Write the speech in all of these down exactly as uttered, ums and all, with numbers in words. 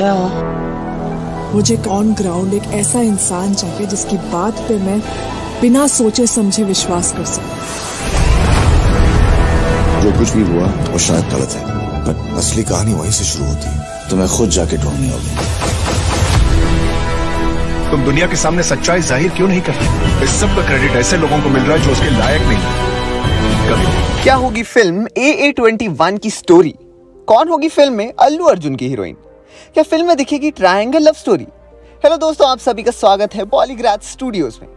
है और मुझे ऑन ग्राउंड एक ऐसा इंसान चाहिए जिसकी बात पे मैं बिना सोचे समझे विश्वास कर सकूं। जो कुछ भी हुआ वो शायद गलत है, पर असली कहानी वहीं से शुरू होती है, तो मैं खुद जाके ढूंढनी होगी। तुम दुनिया के सामने सच्चाई जाहिर क्यों नहीं करते? इस सब का क्रेडिट ऐसे लोगों को मिल रहा है जो उसके लायक नहीं है। क्या होगी फिल्म ए ए इक्कीस की स्टोरी? कौन होगी फिल्म में अल्लू अर्जुन की हीरोइन? क्या फिल्म में दिखेगी ट्रायंगल लव स्टोरी? हेलो दोस्तों, आप सभी का स्वागत है बॉलीग्राफ स्टूडियोज में।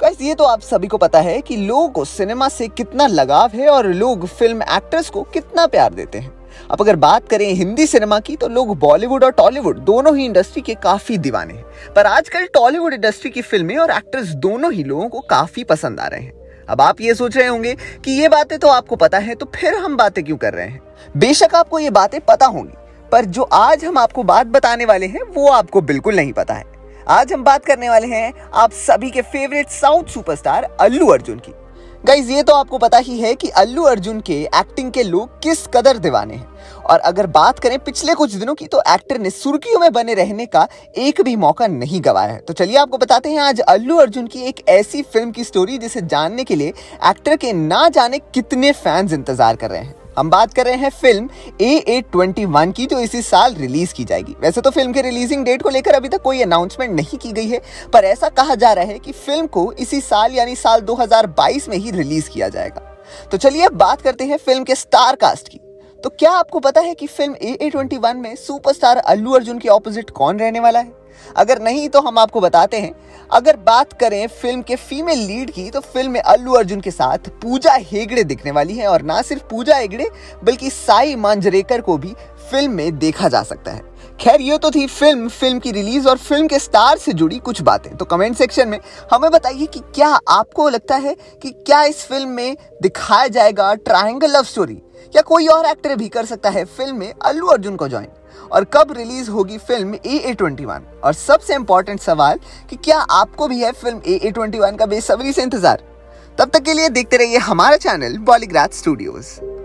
गाइस, ये तो आप सभी को पता है कि लोगों को सिनेमा से कितना लगाव है और लोग फिल्म एक्टर्स को कितना प्यार देते हैं। अब अगर बात करें हिंदी सिनेमा की तो लोग बॉलीवुड और टॉलीवुड दोनों ही इंडस्ट्री के काफी दीवाने हैं, पर आजकल टॉलीवुड इंडस्ट्री की फिल्में और एक्टर्स दोनों ही लोगों को काफी पसंद आ रहे हैं। अब आप ये सोच रहे होंगे कि ये बातें तो आपको पता है, तो फिर हम बातें क्यों कर रहे हैं? बेशक आपको ये बातें पता होंगी, पर जो आज हम आपको बात बताने वाले हैं वो आपको बिल्कुल नहीं पता है। आज हम बात करने वाले हैं आप सभी के favourite south superstar Allu Arjun की। गाइज, ये तो आपको पता ही है कि अल्लू अर्जुन के एक्टिंग के लोग किस कदर दीवाने हैं, और अगर बात करें पिछले कुछ दिनों की तो एक्टर ने सुर्खियों में बने रहने का एक भी मौका नहीं गंवाया है। तो चलिए आपको बताते हैं आज अल्लू अर्जुन की एक ऐसी फिल्म की स्टोरी जिसे जानने के लिए एक्टर के ना जाने कितने फैंस इंतजार कर रहे हैं। हम बात कर रहे हैं फिल्म ए ए इक्कीस की, जो इसी साल रिलीज की जाएगी। वैसे तो फिल्म के रिलीजिंग डेट को लेकर अभी तक कोई अनाउंसमेंट नहीं की गई है, पर ऐसा कहा जा रहा है कि फिल्म को इसी साल यानी साल दो हज़ार बाईस में ही रिलीज किया जाएगा। तो चलिए अब बात करते हैं फिल्म के स्टार कास्ट की। तो क्या आपको पता है कि फिल्म ए ए इक्कीस में सुपरस्टार अल्लू अर्जुन के ऑपोजिट कौन रहने वाला है? अगर नहीं तो हम आपको बताते हैं। अगर बात करें फिल्म के फीमेल लीड की तो फिल्म में अल्लू अर्जुन के साथ पूजा हेगड़े दिखने वाली हैं, और ना सिर्फ पूजा हेगड़े बल्कि साई मांजरेकर को भी फिल्म में देखा जा सकता है। खैर, ये तो थी फिल्म फिल्म की रिलीज और फिल्म के स्टार से जुड़ी कुछ बातें। तो कमेंट सेक्शन में हमें बताइए कि क्या आपको लगता है कि क्या इस फिल्म में दिखाया जाएगा ट्रायंगल लव स्टोरी, या कोई और एक्टर भी कर सकता है फिल्म में अल्लू अर्जुन को ज्वाइन, और कब रिलीज होगी फिल्म ए ए इक्कीस? और सबसे इंपॉर्टेंट सवाल कि क्या आपको भी है फिल्म ए ए इक्कीस का बेसब्री से इंतजार? तब तक के लिए देखते रहिए हमारा चैनल बॉलीग्राफ स्टूडियोज।